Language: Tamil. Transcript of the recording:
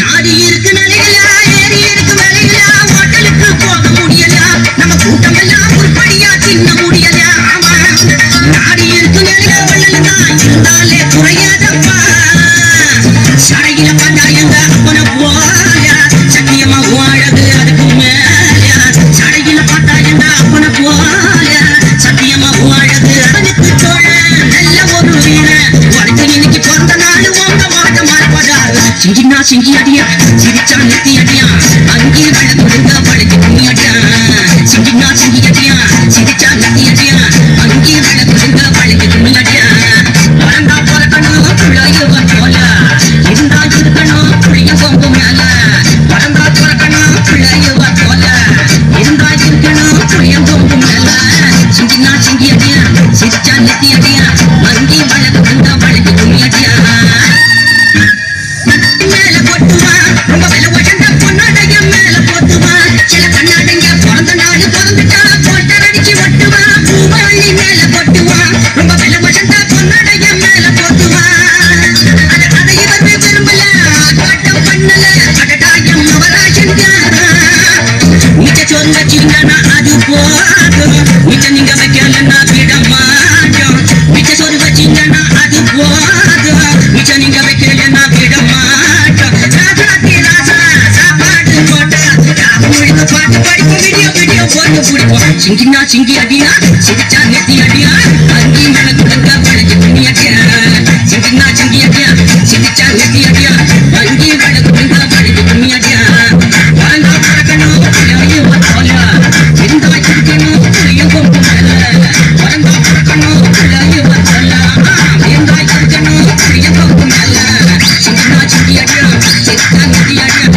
நாடி இருக்கு நிலைகளா, ஏறி இருக்கு விலைகளா, ஹோட்டலுக்கு போக முடியல, நம்ம கூட்டம் எல்லாம் உருப்படியா தின்ன முடியல. நாடி இருக்கு நிலையா வள்ளல்தான் இருந்தாலே குறையாதப்பா. சடையில பார்த்தா எங்க அப்பனை போல சத்தியமா வாழது அதுக்கு மேல. சடையில பார்த்தா எங்க அப்பனை போல சத்தியமா வாழது அவனுக்கு தோழ. நல்ல ஒரு வீர உனக்கு இன்னைக்கு பிறந்த நாள் உங்க மாட்ட மறப்பதா. சிங்கினா சிங்கி அடியா, சிரிச்சா நெத்தி அடியா, அங்கே வளர்ந்துடுங்க வளைக்கு துணி அடியா. சிங்கினா சிங்கி அடியா, சிரிச்சா நெத்தி அடியா, அங்கே வளர்ந்துடுங்க வளைக்கு துணி அடியா. வளர்ந்தா பிறக்கணும் பிள்ளைய போல, இருந்தா இருக்கணும் புளிய போங்க மேல. வளர்ந்தா பிறக்கணும் பிள்ளைய போல, இருந்தா இருக்கணும் புளிய போங்க மேல. சிங்கினா சிங்கி அடியா, சிரிச்சா நெத்தி அடியா, அங்கே வளர்ந்துடுங்க வளைக்கு துணி அடியா. சிங்கினா சிங்கி அடியா, சிரிச்சா நெத்தி அடியா, அங்கே வளர்ந்துடுங்க வளைக்கு துணி அடியா. சிங்கினா சிங்கி அடியா, சிரிச்சா நெத்தி அடியா, அங்கே வளர்ந்துடுங்க வளைக்கு துணி அடியா. வாழ்ந்தா பிறக்கணும் பிள்ளைய போல, இருந்தா இருக்கணும் புளிய போங்க மேல. வாழ்ந்தா பிறக்கணும் பிள்ளைய போல, இருந்தா இருக்கணும் புளிய போங்க மேல. சிங்கினா சிங்கி அடியா, சிரிச்சா நெத்தி அடியா,